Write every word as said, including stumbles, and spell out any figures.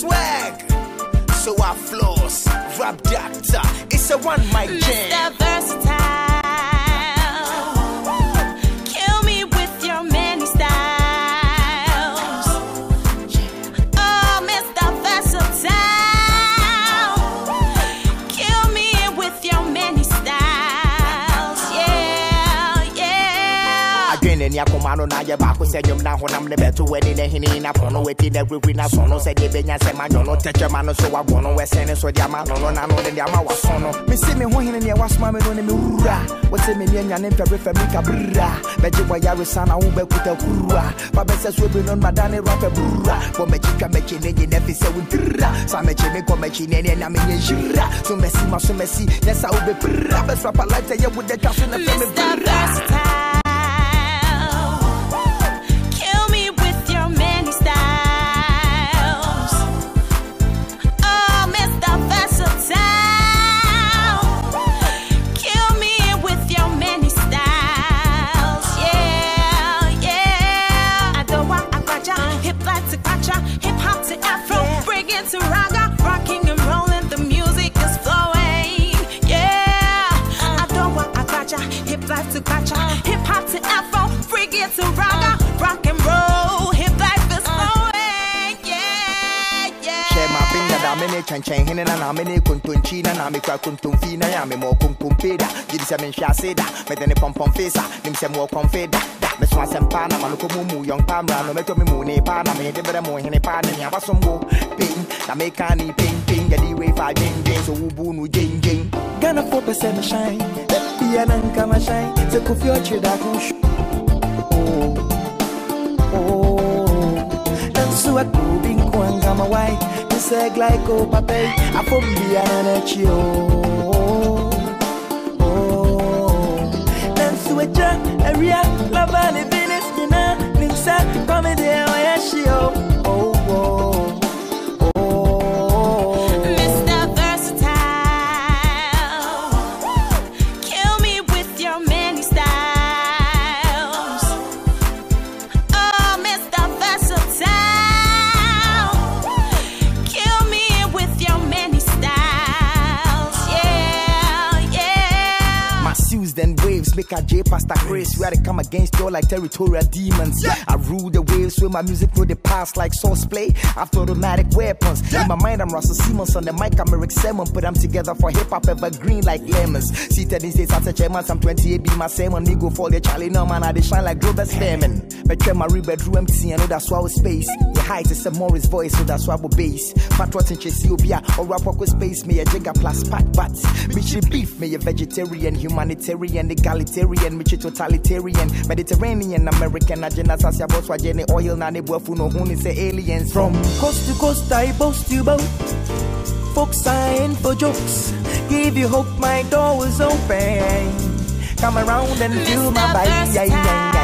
swag, so I floss, rap doctor, it's a one mic game. Mister Versatile, kill me with your many styles. Oh, Mister Versatile, kill me with your many styles. Yeah, yeah. Again, and Yakumano, Nayabako said, You're now when I'm the better wedding, and he na pono waiting every winner. So no said, They been as a man, no touch a man, so I won't always send us with Yamano, and I know the Yamawa sono. Miss me, who in your was mammy on the Mura. What's a million and every family Cabra? Bet you why I was son, I will be with a Kura. But best as we've been on Madame Rapper Bura. For Mexica, making it in every seven Dura. So I'm a Chemical machine and I'm in Jura. So Messi, Master Messi, yes, I will be Pura. Best rapper like that, you would the castle and the family. Hip-hop to afro, freaking to raga, rock and roll, hip life is flowing, yeah, yeah. Share my finger, damine chan-chan, hene na namine kuntun china, nami kwa kuntun fina, ya me mo kunkun peda, jidise min shia seda, metene pom-pom fesa, nimse mo konfeda, me swansem pana, maluko mumu, young pamra, no meto mi mune pana, me hede bere mo hene pana, ni hava sombo, ping, na me kani ping-ping, yadi way five ding-ding, so ubu nu jing-jing. Gana four percent shine, Yanan kama shine, se kufioche da kush. Oh, oh, dansuwa kubin kuan kama wai, niseg like o papel, apombi ananechi oh, oh, dansuwa cha area, lava ni Venus kina, nimsa comedy oyashi oh, oh, oh. Make a J past a grace where they come against you like territorial demons. Yeah. I rule the waves with my music through the past like source play after automatic weapons. Yeah. In my mind I'm Russell Simmons, on the mic I'm Eric Sermon. Put them together for hip hop evergreen like lemons. Seated in states after chairman, I'm twenty-eight be my sermon. Me go for the Charlie no man, I they shine like Glover's famine. But my rebed drew empty, I know that's why I space. The height is a Morris voice, so that's why I bass. But what's in Chesiobia or rapper with space, me a jigger plus pack bats. Bitch you beef, me a vegetarian, humanitarian, the galley. Totalitarian, which is totalitarian, Mediterranean, American, agendas, as your boss, why Jenny oil, Nanny, Wafuno, who is aliens from coast to coast. I boast you both, folks, I ain't for jokes. Give you hope, my door is open. Come around and do my bite.